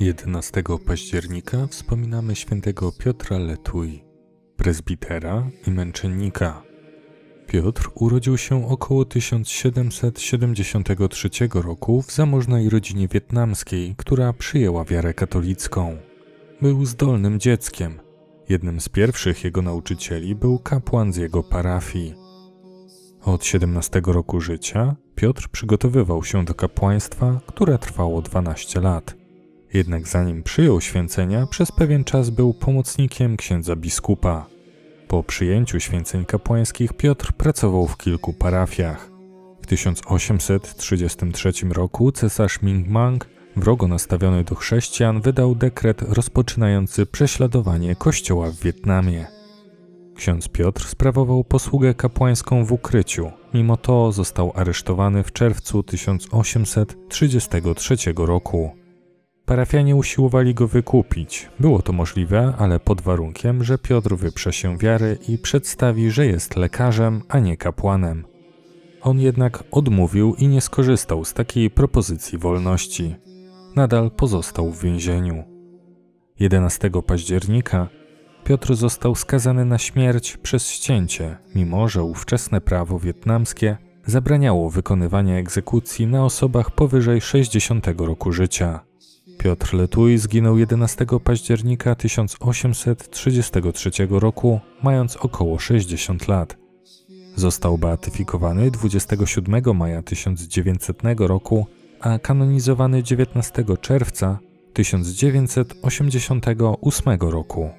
11 października wspominamy świętego Piotra Lê Tuỳ, prezbitera i męczennika. Piotr urodził się około 1773 roku w zamożnej rodzinie wietnamskiej, która przyjęła wiarę katolicką. Był zdolnym dzieckiem. Jednym z pierwszych jego nauczycieli był kapłan z jego parafii. Od 17 roku życia Piotr przygotowywał się do kapłaństwa, które trwało 12 lat. Jednak zanim przyjął święcenia, przez pewien czas był pomocnikiem księdza biskupa. Po przyjęciu święceń kapłańskich Piotr pracował w kilku parafiach. W 1833 roku cesarz Ming Mang, wrogo nastawiony do chrześcijan, wydał dekret rozpoczynający prześladowanie kościoła w Wietnamie. Ksiądz Piotr sprawował posługę kapłańską w ukryciu, mimo to został aresztowany w czerwcu 1833 roku. Parafianie usiłowali go wykupić. Było to możliwe, ale pod warunkiem, że Piotr wyprze się wiary i przedstawi, że jest lekarzem, a nie kapłanem. On jednak odmówił i nie skorzystał z takiej propozycji wolności. Nadal pozostał w więzieniu. 11 października Piotr został skazany na śmierć przez ścięcie, mimo że ówczesne prawo wietnamskie zabraniało wykonywania egzekucji na osobach powyżej 60 roku życia. Piotr Lê Tuỳ zginął 11 października 1833 roku, mając około 60 lat. Został beatyfikowany 27 maja 1900 roku, a kanonizowany 19 czerwca 1988 roku.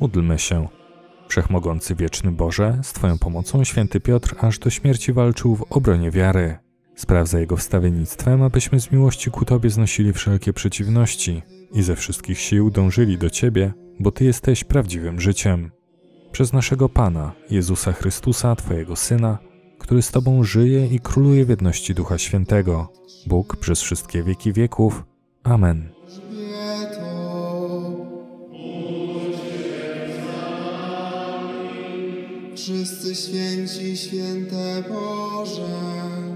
Módlmy się. Wszechmogący wieczny Boże, z Twoją pomocą święty Piotr aż do śmierci walczył w obronie wiary. Spraw za jego wstawiennictwem, abyśmy z miłości ku Tobie znosili wszelkie przeciwności i ze wszystkich sił dążyli do Ciebie, bo Ty jesteś prawdziwym życiem. Przez naszego Pana, Jezusa Chrystusa, Twojego Syna, który z Tobą żyje i króluje w jedności Ducha Świętego, Bóg przez wszystkie wieki wieków. Amen. Wszyscy święci, święte Boże.